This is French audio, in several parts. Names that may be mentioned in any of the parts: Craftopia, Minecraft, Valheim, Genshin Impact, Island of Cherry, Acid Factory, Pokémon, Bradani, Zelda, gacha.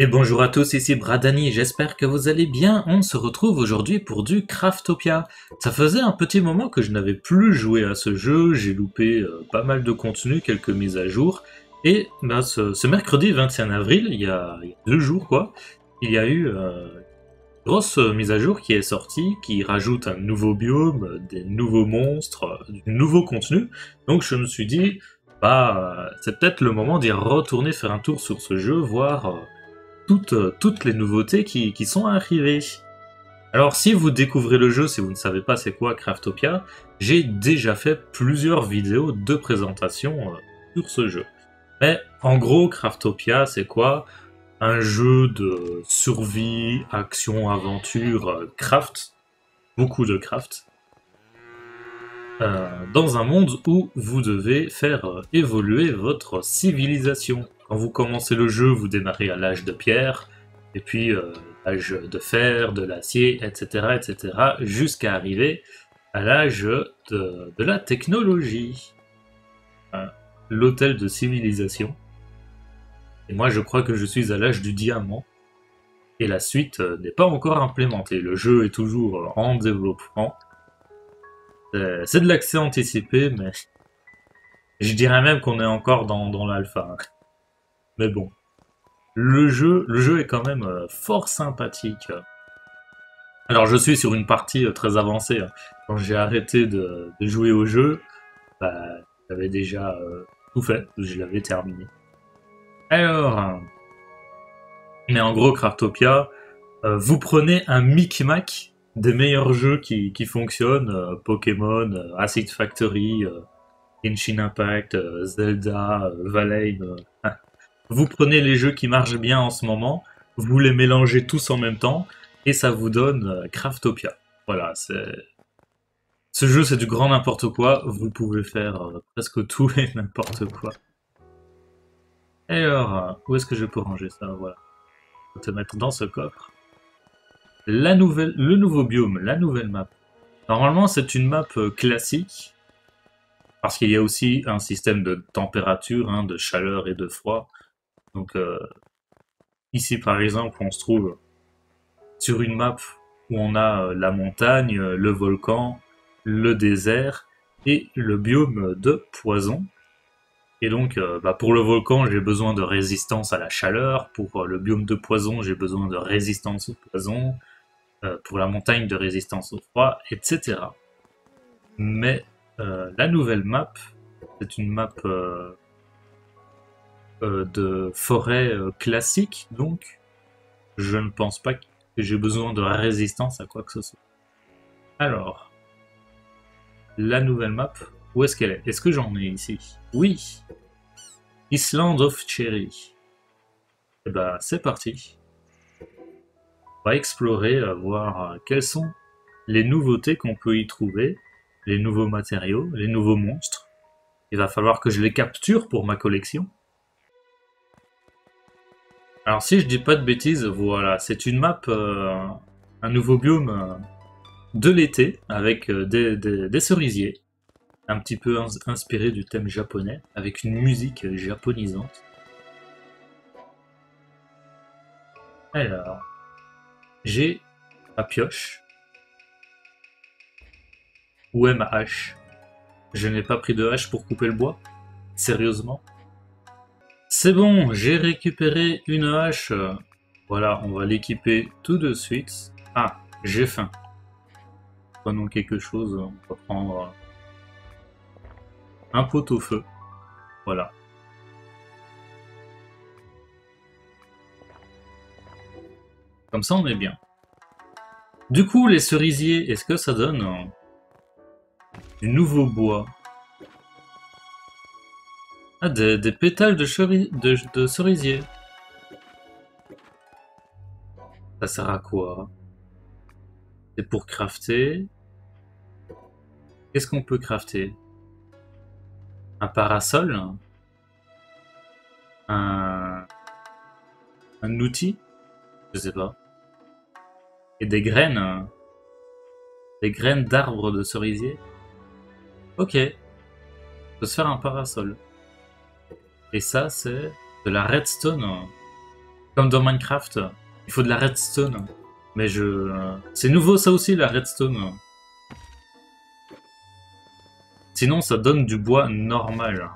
Et bonjour à tous, ici Bradani, j'espère que vous allez bien. On se retrouve aujourd'hui pour du Craftopia. Ça faisait un petit moment que je n'avais plus joué à ce jeu, j'ai loupé pas mal de contenu, quelques mises à jour. Et ben, ce mercredi 21 avril, il y a 2 jours quoi, il y a eu une grosse mise à jour qui est sortie, qui rajoute un nouveau biome, des nouveaux monstres, du nouveau contenu. Donc je me suis dit, bah c'est peut-être le moment d'y retourner faire un tour sur ce jeu, voir... Toutes les nouveautés qui sont arrivées. Alors si vous découvrez le jeu, si vous ne savez pas c'est quoi Craftopia, j'ai déjà fait plusieurs vidéos de présentation sur ce jeu. Mais en gros, Craftopia c'est quoi? Un jeu de survie, action, aventure, craft, beaucoup de craft, dans un monde où vous devez faire évoluer votre civilisation. Quand vous commencez le jeu, vous démarrez à l'âge de pierre, et puis l'âge de fer, de l'acier, etc., jusqu'à arriver à l'âge de la technologie. Hein, l'hôtel de civilisation. Et moi, je crois que je suis à l'âge du diamant, et la suite n'est pas encore implémentée. Le jeu est toujours en développement. C'est de l'accès anticipé, mais je dirais même qu'on est encore dans l'alpha. Mais bon, le jeu est quand même fort sympathique. Alors je suis sur une partie très avancée. Quand j'ai arrêté de jouer au jeu, bah, j'avais déjà tout fait, je l'avais terminé. Alors, mais en gros Craftopia, vous prenez un micmac des meilleurs jeux qui fonctionnent, Pokémon, Acid Factory, Genshin Impact, Zelda, Valheim... Vous prenez les jeux qui marchent bien en ce moment, vous les mélangez tous en même temps, et ça vous donne Craftopia. Voilà, ce jeu c'est du grand n'importe quoi, vous pouvez faire presque tout et n'importe quoi. Et alors, où est-ce que je peux ranger ça? Voilà. Je vais te mettre dans ce coffre. Le nouveau biome, la nouvelle map. Normalement c'est une map classique, parce qu'il y a aussi un système de température, hein, de chaleur et de froid. Donc ici par exemple on se trouve sur une map où on a la montagne, le volcan, le désert et le biome de poison. Et donc bah, pour le volcan j'ai besoin de résistance à la chaleur, pour le biome de poison j'ai besoin de résistance au poison, pour la montagne de résistance au froid, etc. Mais la nouvelle map, c'est une map... de forêt classique, donc je ne pense pas que j'ai besoin de résistance à quoi que ce soit. Alors, la nouvelle map, où est-ce qu'elle est? Est-ce que j'en ai ici? Oui! Island of Cherry. Et bah, c'est parti. On va explorer, voir quelles sont les nouveautés qu'on peut y trouver, les nouveaux matériaux, les nouveaux monstres. Il va falloir que je les capture pour ma collection. Alors si je dis pas de bêtises, voilà, c'est une map, un nouveau biome de l'été avec des cerisiers, un petit peu inspiré du thème japonais, avec une musique japonisante. Alors, j'ai ma pioche, où est ma hache? Je n'ai pas pris de hache pour couper le bois, sérieusement? C'est bon, j'ai récupéré une hache. Voilà, on va l'équiper tout de suite. Ah, j'ai faim. Prenons quelque chose, on va prendre un pot au feu. Voilà. Comme ça, on est bien. Du coup, les cerisiers, est-ce que ça donne du nouveau bois ? Ah, des pétales de cerisier. Ça sert à quoi? C'est pour crafter. Qu'est-ce qu'on peut crafter? Un parasol? Un outil? Je sais pas. Et des graines? Des graines d'arbres de cerisier? Ok. On peut se faire un parasol. Et ça, c'est de la redstone. Comme dans Minecraft, il faut de la redstone. Mais je... C'est nouveau ça aussi, la redstone. Sinon, ça donne du bois normal.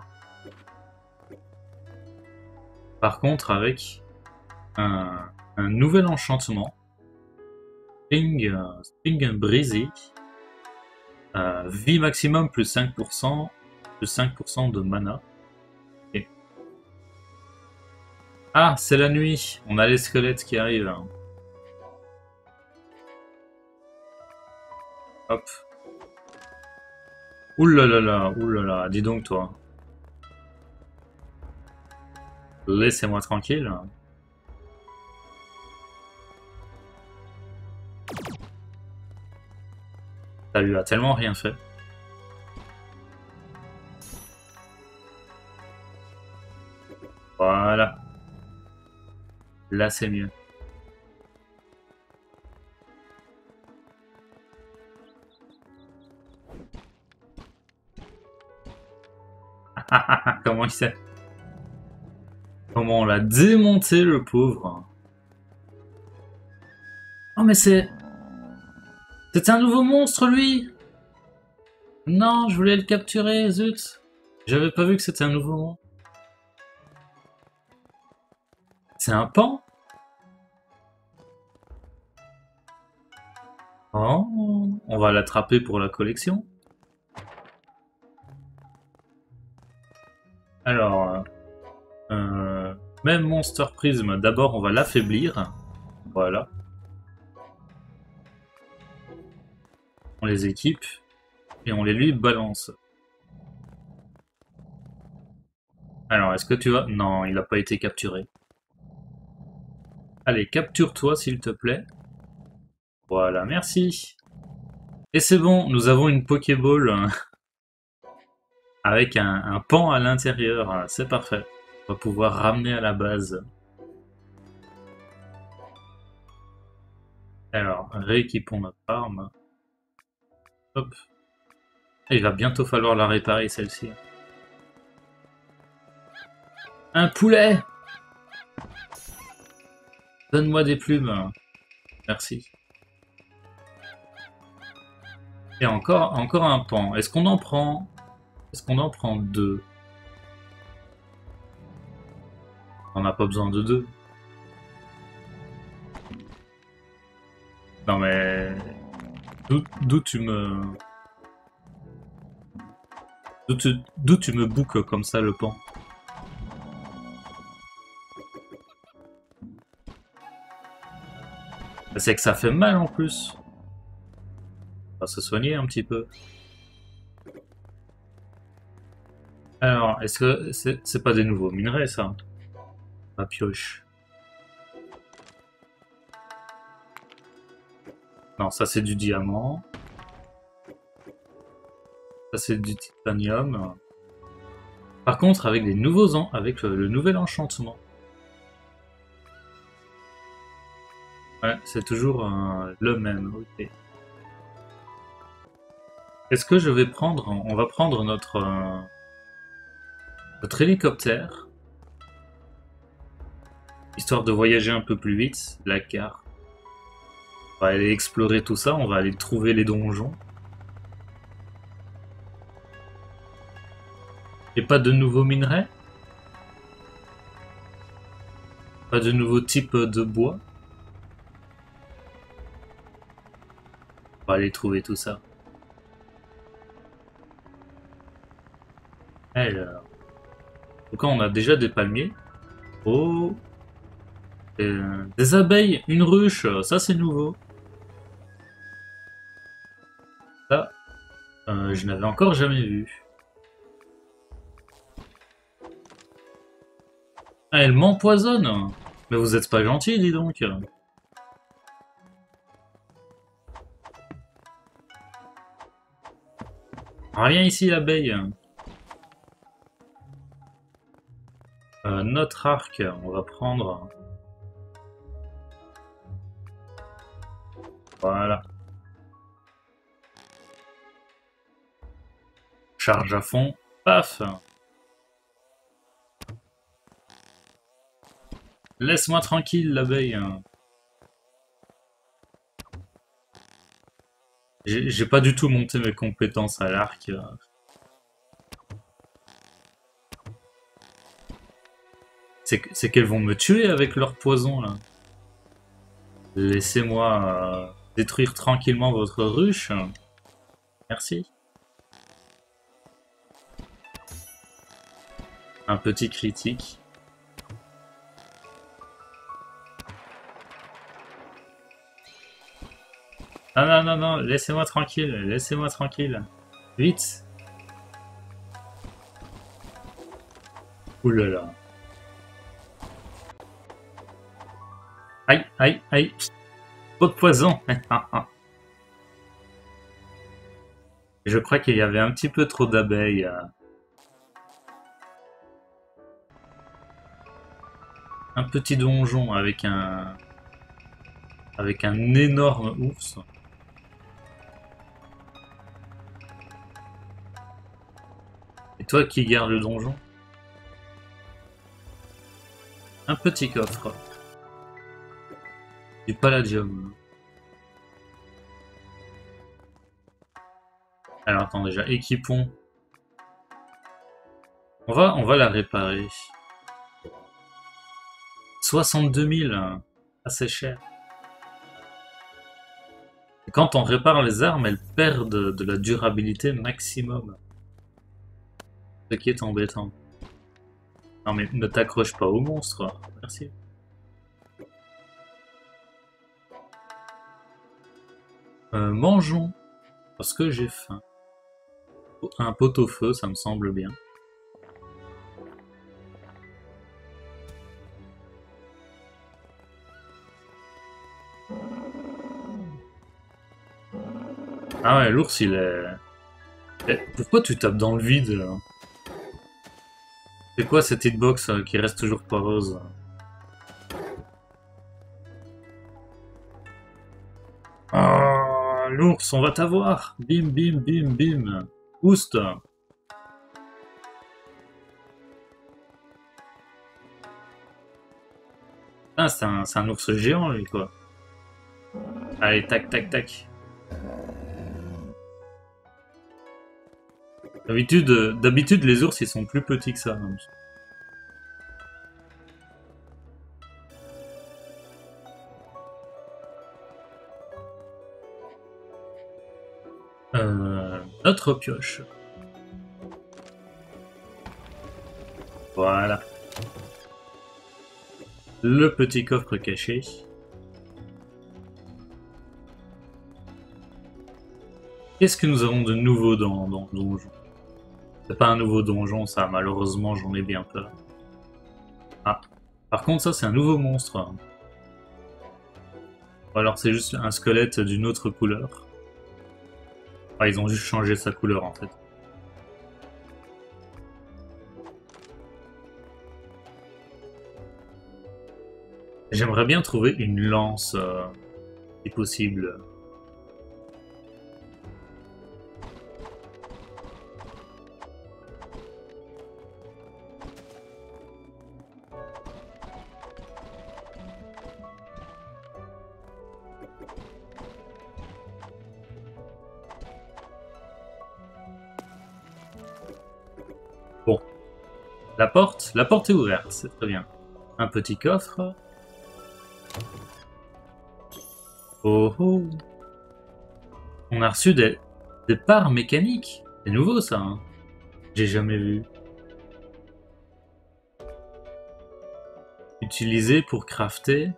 Par contre, avec un nouvel enchantement, Spring Breezy, vie maximum plus 5%, plus 5% de mana. Okay. Ah, c'est la nuit, on a les squelettes qui arrivent. Hop. Ouh là là, dis donc toi. Laissez-moi tranquille. Ça lui a tellement rien fait. Voilà. Là, c'est mieux. Comment il sait? Comment on l'a démonté, le pauvre. Oh, mais c'est... C'est un nouveau monstre, lui! Non, je voulais le capturer, zut! J'avais pas vu que c'était un nouveau monstre. C'est un pan? Oh, on va l'attraper pour la collection. Alors, même Monster Prism, d'abord on va l'affaiblir. Voilà. On les équipe et on les lui balance. Alors, est-ce que tu vas... Non, il n'a pas été capturé. Allez, capture-toi s'il te plaît. Voilà, merci. Et c'est bon, nous avons une Pokéball avec un pan à l'intérieur. C'est parfait. On va pouvoir ramener à la base. Alors, rééquipons notre arme. Hop. Et il va bientôt falloir la réparer celle-ci. Un poulet! Donne-moi des plumes. Merci. Et encore un pan. Est-ce qu'on en prend? Est-ce qu'on en prend deux? On n'a pas besoin de deux. Non mais... D'où tu me boucles comme ça le pan? C'est que ça fait mal en plus. On va se soigner un petit peu. Alors, est-ce que c'est pas des nouveaux minerais ça? La pioche. Non, ça c'est du diamant. Ça c'est du titanium. Par contre, avec des nouveaux ans, avec le nouvel enchantement. Ouais, c'est toujours le même. Okay. Est-ce que je vais prendre... On va prendre notre hélicoptère. Histoire de voyager un peu plus vite. La carte. On va aller explorer tout ça, on va aller trouver les donjons. Et pas de nouveaux minerais? Pas de nouveaux types de bois? On va aller trouver tout ça. Alors... Donc on a déjà des palmiers. Oh! Des abeilles, une ruche, ça c'est nouveau. Je n'avais encore jamais vu. Ah, elle m'empoisonne. Mais vous êtes pas gentil, dis donc. Rien ici, l'abeille. Notre arc, on va prendre. Voilà. Charge à fond, paf. Laisse-moi tranquille, l'abeille. J'ai pas du tout monté mes compétences à l'arc. C'est qu'elles vont me tuer avec leur poison, là. Laissez-moi détruire tranquillement votre ruche. Merci. Un petit critique. Ah non, non, non, laissez-moi tranquille, laissez-moi tranquille. Vite. Oulala. Aïe, aïe, aïe. Trop de poison. Je crois qu'il y avait un petit peu trop d'abeilles. Un petit donjon avec un... énorme ours. Et toi qui gardes le donjon? Un petit coffre. Du palladium. Alors attends, déjà, équipons. On va la réparer. 62 000, assez cher. Et quand on répare les armes, elles perdent de la durabilité maximum. Ce qui est embêtant. Non mais ne t'accroche pas au monstre, merci. Mangeons, parce que j'ai faim. Un pot-au-feu, ça me semble bien. Ah ouais, l'ours il est... Pourquoi tu tapes dans le vide là? C'est quoi cette hitbox qui reste toujours poreuse? Ah, l'ours, on va t'avoir! Bim, bim, bim, bim! Oust! Ah, c'est un ours géant lui quoi. Allez, tac, tac, tac. D'habitude, les ours, ils sont plus petits que ça. Même. Notre pioche. Voilà. Le petit coffre caché. Qu'est-ce que nous avons de nouveau dans le donjon? C'est pas un nouveau donjon, ça, malheureusement, j'en ai bien peur. Ah, par contre, ça, c'est un nouveau monstre. Ou alors, c'est juste un squelette d'une autre couleur. Ah, ils ont juste changé sa couleur, en fait. J'aimerais bien trouver une lance, si possible. La porte est ouverte, c'est très bien. Un petit coffre. Oh oh. On a reçu des parts mécaniques. C'est nouveau ça, hein. J'ai jamais vu. Utilisé pour crafter.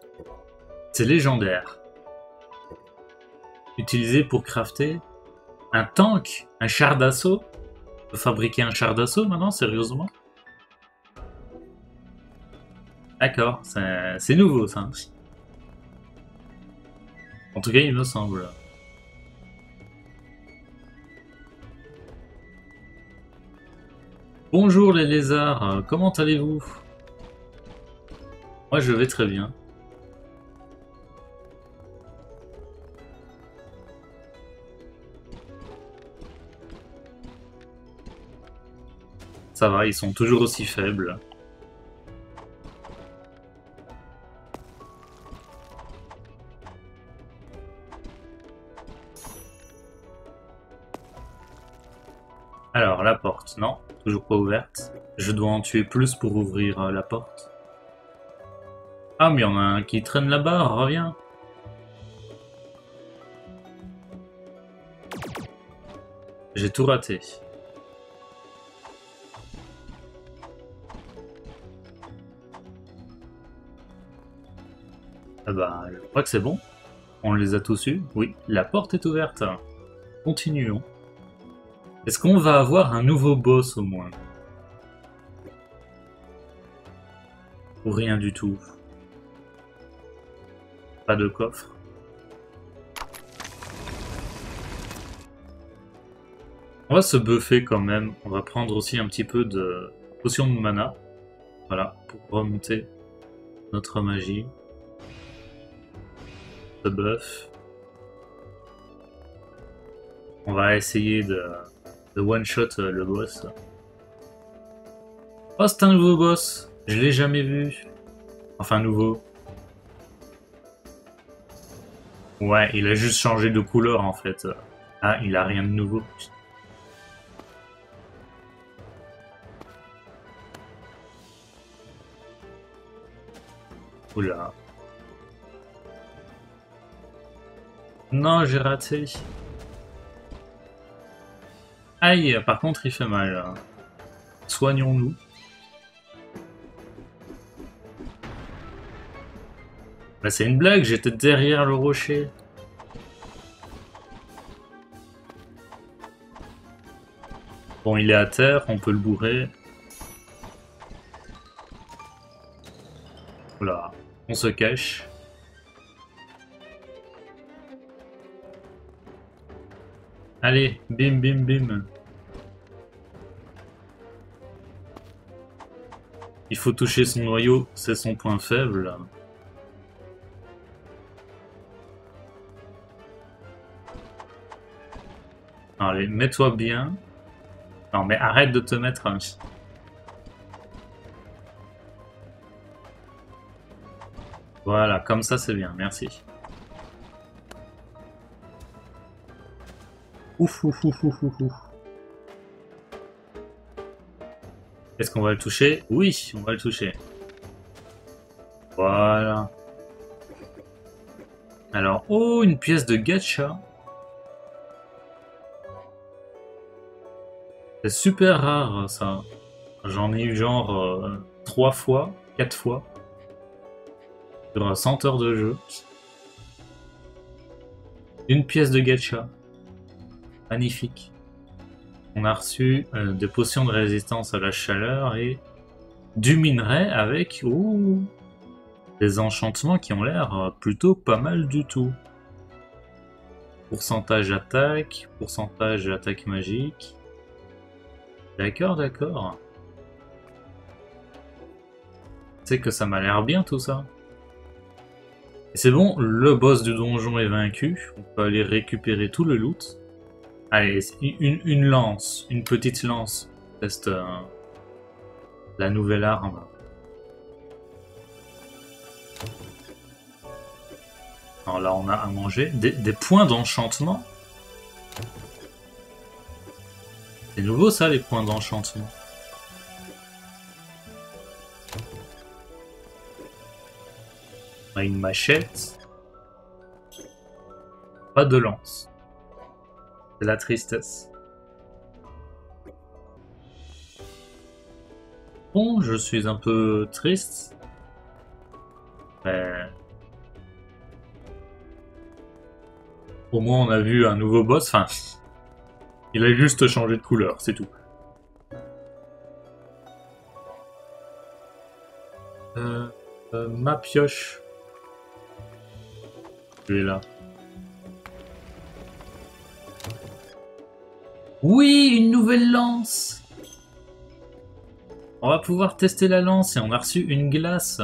C'est légendaire. Utilisé pour crafter un tank, un char d'assaut. On peut fabriquer un char d'assaut maintenant, sérieusement? D'accord, c'est nouveau ça. En tout cas, il me semble. Bonjour les lézards, comment allez-vous? Moi je vais très bien. Ça va, ils sont toujours aussi faibles. Alors, la porte, non, toujours pas ouverte. Je dois en tuer plus pour ouvrir la porte. Ah, mais il y en a un qui traîne là-bas, reviens. J'ai tout raté. Ah bah, je crois que c'est bon. On les a tous eus. Oui, la porte est ouverte. Continuons. Est-ce qu'on va avoir un nouveau boss au moins? Ou rien du tout? Pas de coffre. On va se buffer quand même. On va prendre aussi un petit peu de potion de mana. Voilà, pour remonter notre magie. De buff. On va essayer de one-shot le boss. Oh, c'est un nouveau boss. Je l'ai jamais vu. Enfin, nouveau. Ouais, il a juste changé de couleur en fait. Ah, il a rien de nouveau. Oula. Non, j'ai raté. Aïe, par contre, il fait mal. Soignons-nous. Bah, c'est une blague, j'étais derrière le rocher. Bon, il est à terre, on peut le bourrer. Oula, on se cache. Allez, bim, bim, bim. Il faut toucher son noyau, c'est son point faible. Allez, mets-toi bien. Non, mais arrête de te mettre. Voilà, comme ça c'est bien, merci. Ouf, ouf, ouf, ouf, ouf, ouf. Est-ce qu'on va le toucher? Oui, on va le toucher. Voilà. Alors, oh, une pièce de gacha. C'est super rare, ça. J'en ai eu genre 3 fois, 4 fois. Sur 100 heures de jeu. Une pièce de gacha. Magnifique. On a reçu des potions de résistance à la chaleur et du minerai avec des enchantements qui ont l'air plutôt pas mal du tout. Pourcentage attaque magique. D'accord, d'accord. C'est que ça m'a l'air bien tout ça. Et c'est bon, le boss du donjon est vaincu. On peut aller récupérer tout le loot. Allez, une lance, une petite lance. Teste la nouvelle arme. Alors là, on a à manger. Des points d'enchantement. C'est nouveau ça, les points d'enchantement. On a une machette. Pas de lance. C'est la tristesse. Bon, je suis un peu triste. Mais... au moins, on a vu un nouveau boss. Enfin, il a juste changé de couleur, c'est tout. Ma pioche. Je l'ai là. Oui, une nouvelle lance. On va pouvoir tester la lance et on a reçu une glace.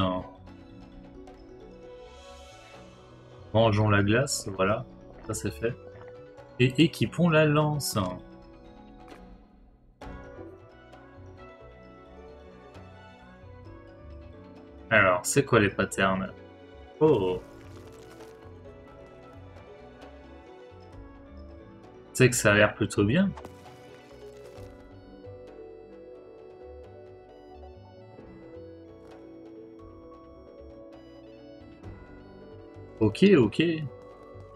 Mangeons la glace, voilà, ça c'est fait. Et équipons la lance. Alors, c'est quoi les patterns? Oh. C'est que ça a l'air plutôt bien. Ok.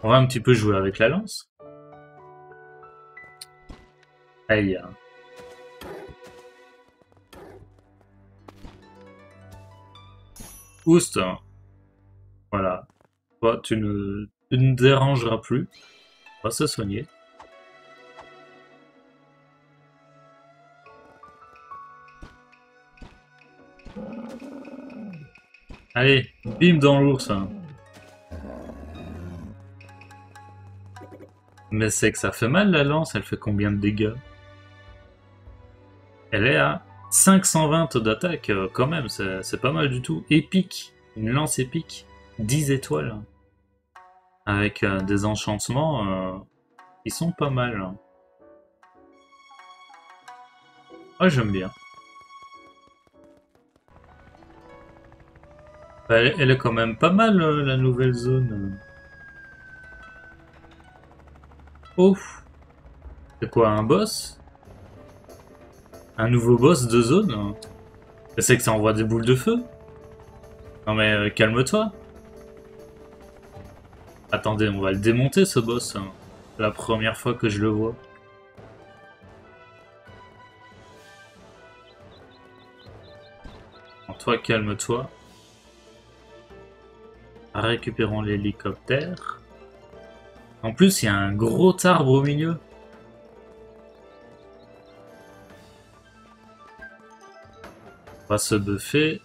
On va un petit peu jouer avec la lance. Aïe. Oust. Voilà. Toi, tu ne dérangeras plus. On va se soigner. Allez, bim dans l'ours. Mais c'est que ça fait mal la lance, elle fait combien de dégâts? Elle est à 520 d'attaque quand même, c'est pas mal du tout. Épique, une lance épique, 10 étoiles. Avec des enchantements, ils sont pas mal. Ah, j'aime bien. Elle est quand même pas mal, la nouvelle zone. Oh! C'est quoi, un boss? Un nouveau boss de zone? C'est que ça envoie des boules de feu? Non mais calme-toi. Attendez, on va le démonter ce boss. La première fois que je le vois. En toi, calme-toi. Récupérons l'hélicoptère. En plus, il y a un gros arbre au milieu. On va se buffer.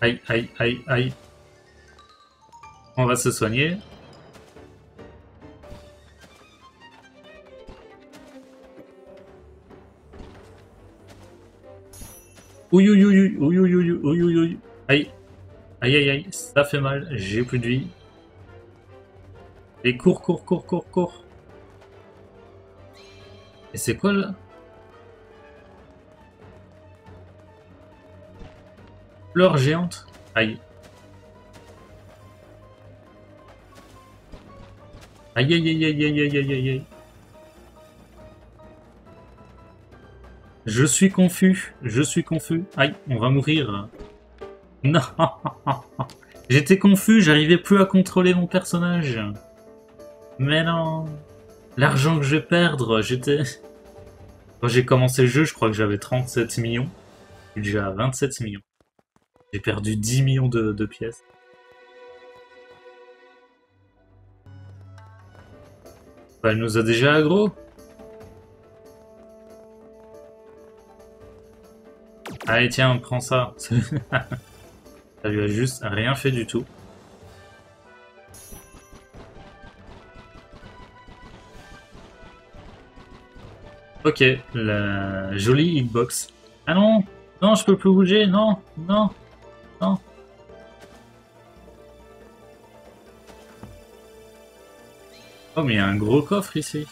Aïe, aïe, aïe, aïe. On va se soigner. Ouïe. Aïe, ça fait mal, j'ai plus de vie. Et cours. Et c'est quoi là? Fleur géante. Aïe. Je suis confus. Aïe, on va mourir. Non. J'étais confus, j'arrivais plus à contrôler mon personnage. Mais non. L'argent que je vais perdre, j'étais... Quand j'ai commencé le jeu, je crois que j'avais 37 millions. Je suis déjà à 27 millions. J'ai perdu 10 millions de pièces. Elle nous a déjà aggro. Allez tiens, prends ça. Ça lui a juste rien fait du tout. Ok, la jolie hitbox. Ah non, non, je peux plus bouger, non. Oh mais il y a un gros coffre ici.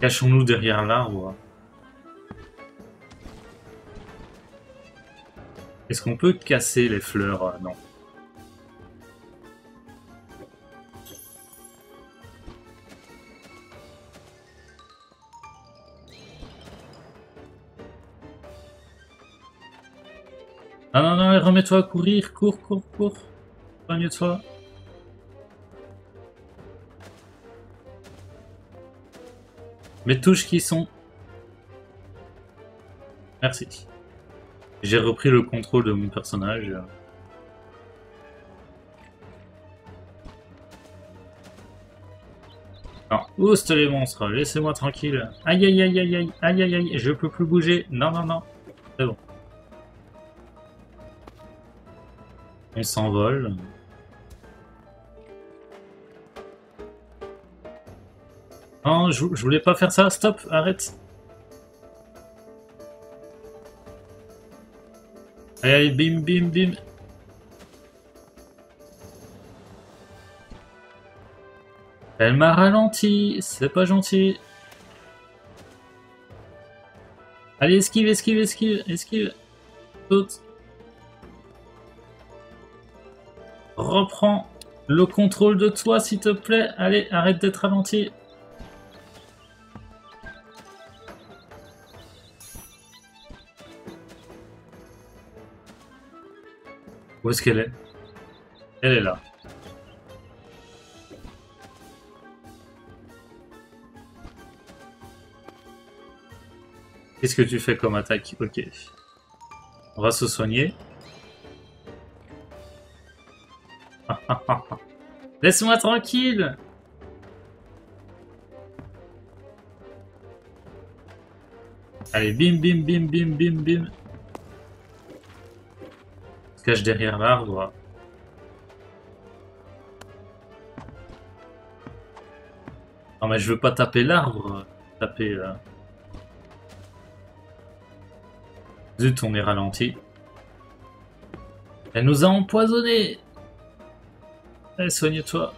Cachons-nous derrière l'arbre. Est-ce qu'on peut casser les fleurs? Non. Ah non, non, remets-toi à courir. Cours. Soigne-toi. Mes touches qui sont... Merci. J'ai repris le contrôle de mon personnage. Non, ouste les monstres, laissez-moi tranquille. Aïe, je peux plus bouger. Non. C'est bon. On s'envole. Non, je voulais pas faire ça. Stop, arrête. Allez, bim. Elle m'a ralenti. C'est pas gentil. Allez, esquive. Saute. Reprends le contrôle de toi, s'il te plaît. Allez, arrête d'être ralenti. Où est-ce qu'elle est? Elle est là. Qu'est-ce que tu fais comme attaque? Ok. On va se soigner. Laisse-moi tranquille! Allez, bim, bim, bim, bim, bim, bim. On se cache derrière l'arbre. Non mais je veux pas taper l'arbre. Taper... Zut, on est ralenti. Elle nous a empoisonné. Allez, soigne-toi.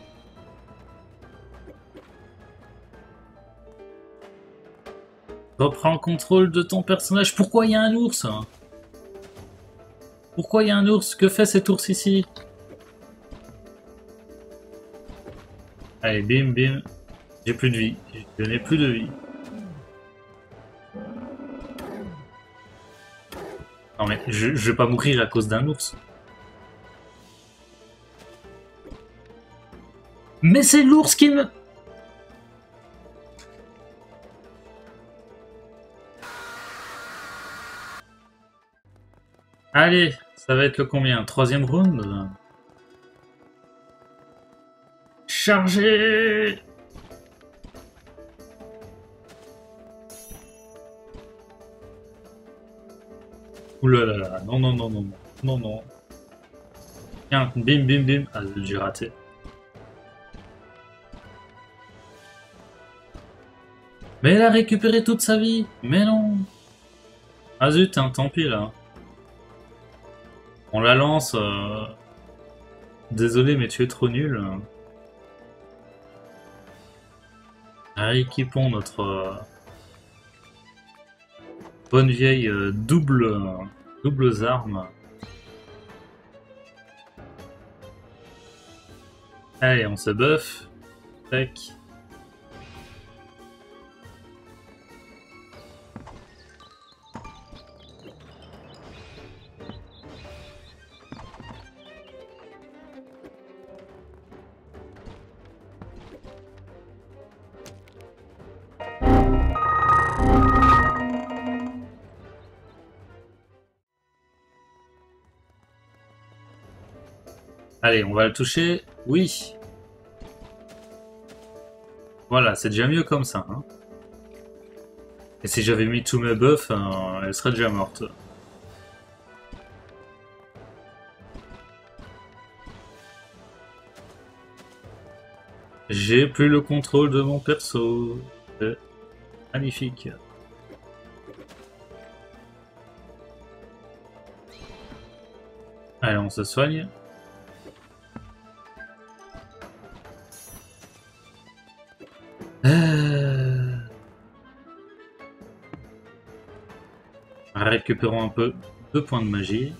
Reprends le contrôle de ton personnage. Pourquoi il y a un ours? Pourquoi il y a un ours? Que fait cet ours ici? Allez, bim, bim. J'ai plus de vie. Je n'ai plus de vie. Non mais je vais pas mourir à cause d'un ours. Mais c'est l'ours qui me... Allez, ça va être le combien? Troisième round? Chargez! Oulala, non, non, non, non, non, non. Tiens, bim, bim, bim. Ah, j'ai raté. Mais elle a récupéré toute sa vie. Mais non. Ah zut, hein, tant pis, là. On la lance. Désolé, mais tu es trop nul. Rééquipons notre... Bonne vieille doubles armes. Allez, on se buff. Tac. Allez, on va le toucher. Oui. Voilà, c'est déjà mieux comme ça. Hein. Et si j'avais mis tous mes buffs, elle serait déjà morte. J'ai plus le contrôle de mon perso. C'est magnifique. Allez, on se soigne. Récupérons un peu de points de magie.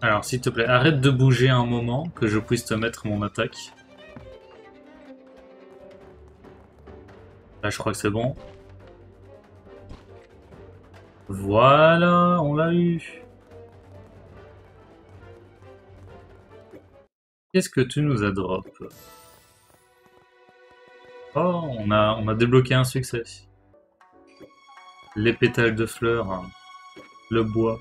Alors s'il te plaît, arrête de bouger un moment que je puisse te mettre mon attaque. Là je crois que c'est bon. Voilà, on l'a eu. Qu'est-ce que tu nous as drop? Oh, on a débloqué un succès. Les pétales de fleurs, hein. Le bois.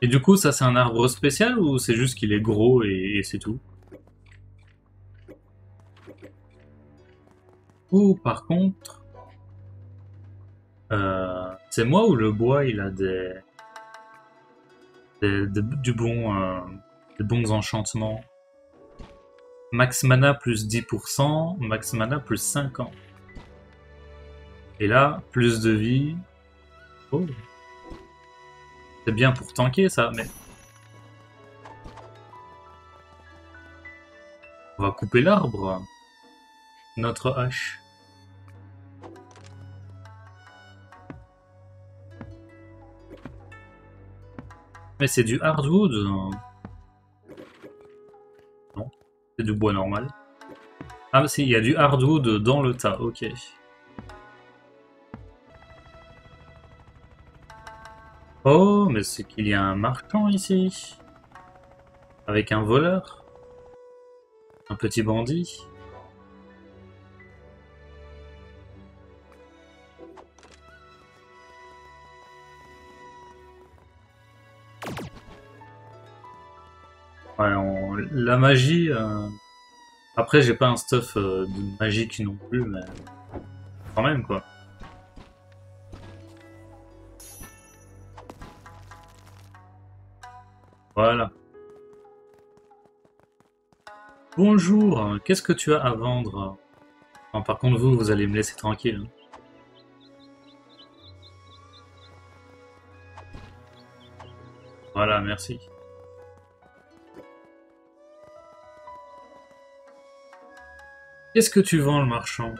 Et du coup, ça c'est un arbre spécial ou c'est juste qu'il est gros et c'est tout? Ou par contre... c'est moi ou le bois il a des... des bons enchantements. Max mana plus 10%, max mana plus 5 ans. Et là, plus de vie. Oh. C'est bien pour tanker ça, mais... On va couper l'arbre. notre hache. Mais c'est du hardwood. Non, c'est du bois normal. Ah, si, il y a du hardwood dans le tas, ok. Oh, mais c'est qu'il y a un marchand ici. Avec un voleur. Un petit bandit. Ouais, la magie... Après, j'ai pas un stuff de magique non plus, mais... Quand même, quoi. Voilà. Bonjour, qu'est-ce que tu as à vendre? Enfin, par contre, vous allez me laisser tranquille. Voilà, merci. Qu'est-ce que tu vends, le marchand?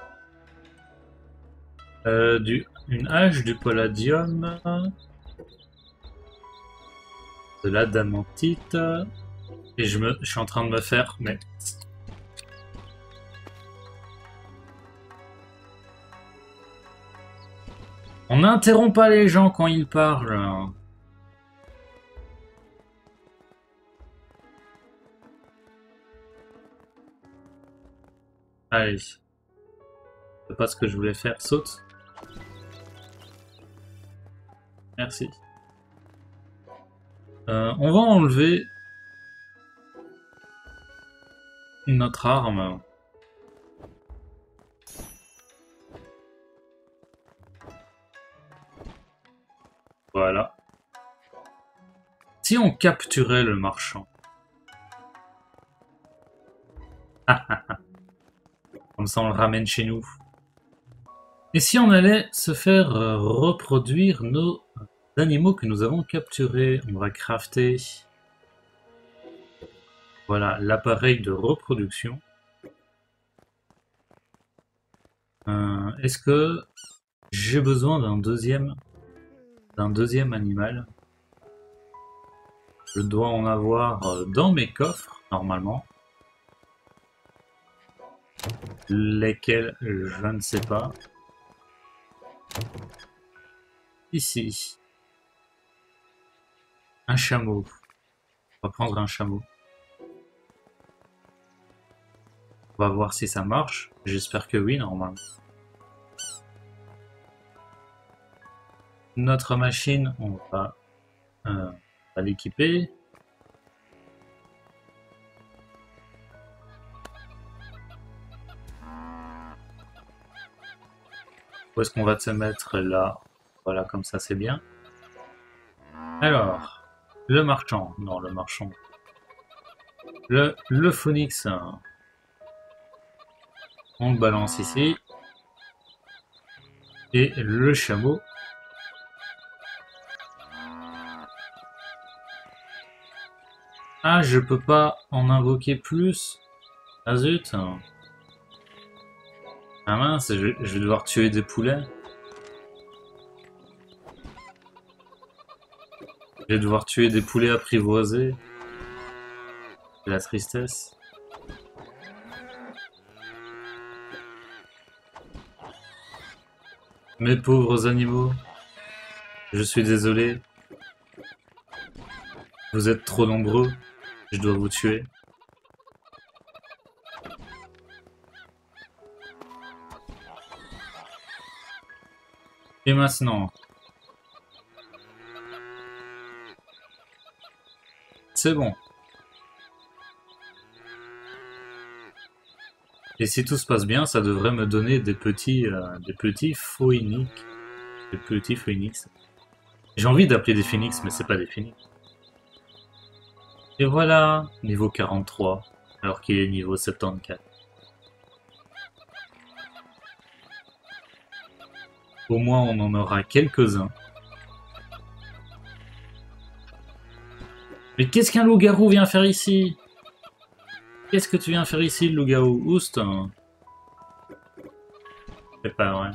Une hache, du palladium, de l'adamantite, et je suis en train de me faire, mais... On n'interrompt pas les gens quand ils parlent. Allez, je sais pas ce que je voulais faire, saute. Merci. On va enlever notre arme. Voilà. Si on capturait le marchand. Comme ça, on le ramène chez nous. Et si on allait se faire reproduire nos animaux que nous avons capturés, on va crafter. Voilà, l'appareil de reproduction. Est-ce que j'ai besoin d'un deuxième animal? Je dois en avoir dans mes coffres, normalement. Lesquels, je ne sais pas. Ici. Un chameau. On va prendre un chameau. On va voir si ça marche. J'espère que oui, normalement. Notre machine, on va l'équiper. Où est-ce qu'on va se mettre là? Voilà, comme ça c'est bien. Alors, le marchand. Non, le marchand. Le phoenix. On le balance ici. Et le chameau. Ah, je peux pas en invoquer plus. Ah zut. Ah mince, je vais devoir tuer des poulets. Je vais devoir tuer des poulets apprivoisés. La tristesse. Mes pauvres animaux. Je suis désolé. Vous êtes trop nombreux. Je dois vous tuer. Et maintenant, c'est bon. Et si tout se passe bien, ça devrait me donner des petits phoenix. Des petits phoenix. J'ai envie d'appeler des phoenix, mais c'est pas des phoenix. Et voilà, niveau 43, alors qu'il est niveau 74. Au moins, on en aura quelques-uns. Mais qu'est-ce qu'un loup-garou vient faire ici? Qu'est-ce que tu viens faire ici, loup-garou? Oust. C'est pas vrai.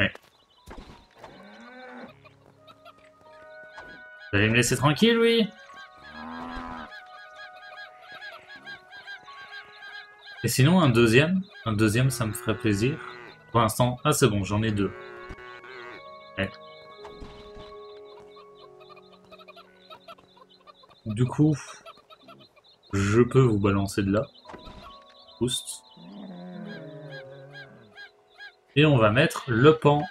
Ouais. Vous allez me laisser tranquille, oui? Et sinon, un deuxième, ça me ferait plaisir. Pour l'instant, ah c'est bon, j'en ai deux. Ouais. Du coup, je peux vous balancer de là. Boost. Et on va mettre le pan.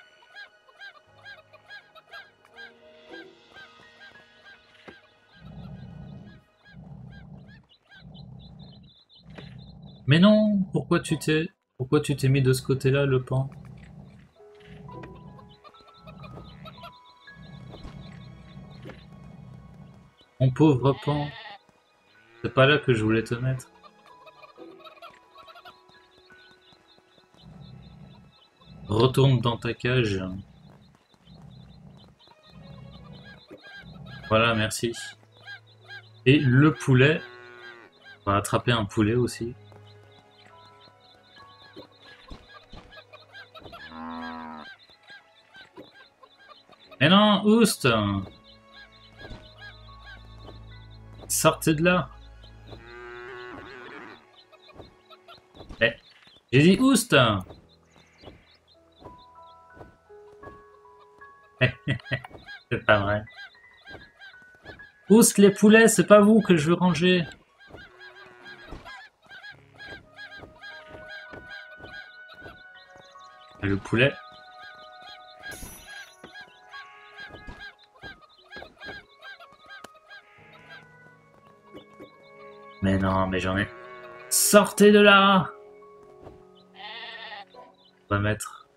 Mais non, pourquoi tu t'es mis de ce côté-là, le pan? Mon pauvre pan. C'est pas là que je voulais te mettre. Retourne dans ta cage. Voilà, merci. Et le poulet. On va attraper un poulet aussi. Mais non, oust! Sortez de là! Eh, j'ai dit oust! C'est pas vrai. Oust les poulets, c'est pas vous que je veux ranger! Et le poulet. Mais non, mais j'en ai... Sortez de là! On va mettre...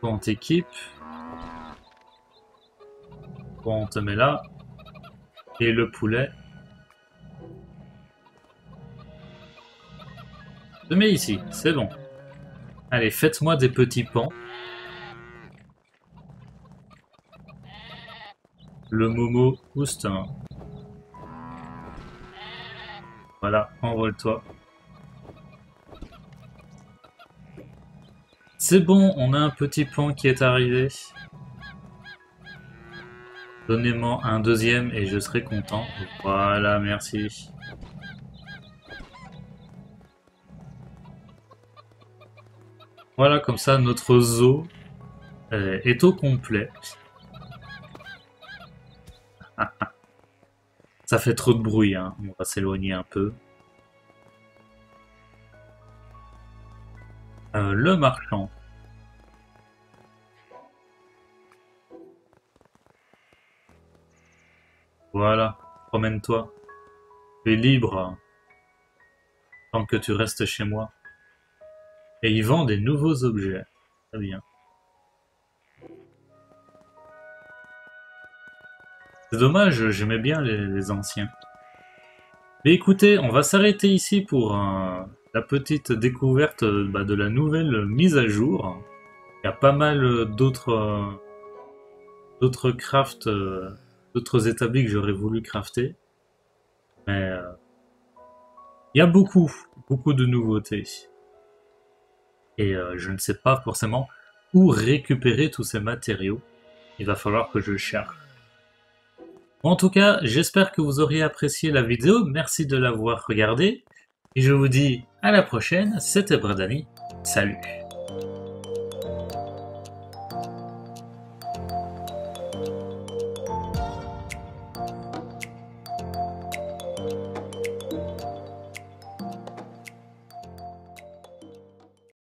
Bon, t'équipe. Bon, on te met là. Et le poulet. Je te mets ici, c'est bon. Allez, faites-moi des petits pans. Le Momo Oustin. Voilà, envole-toi. C'est bon, on a un petit pan qui est arrivé. Donnez-moi un deuxième et je serai content. Voilà, merci. Voilà, comme ça, notre zoo est au complet. Ça fait trop de bruit, hein. On va s'éloigner un peu. Le marchand. Voilà, promène-toi. Tu es libre. Tant que tu restes chez moi. Et il vend des nouveaux objets. Très bien. C'est dommage, j'aimais bien les anciens. Mais écoutez, on va s'arrêter ici pour la petite découverte de la nouvelle mise à jour. Il y a pas mal d'autres crafts, d'autres établis que j'aurais voulu crafter. Mais il y a beaucoup de nouveautés. Et je ne sais pas forcément où récupérer tous ces matériaux. Il va falloir que je cherche. En tout cas, j'espère que vous auriez apprécié la vidéo, merci de l'avoir regardée, et je vous dis à la prochaine, c'était Bradani, salut!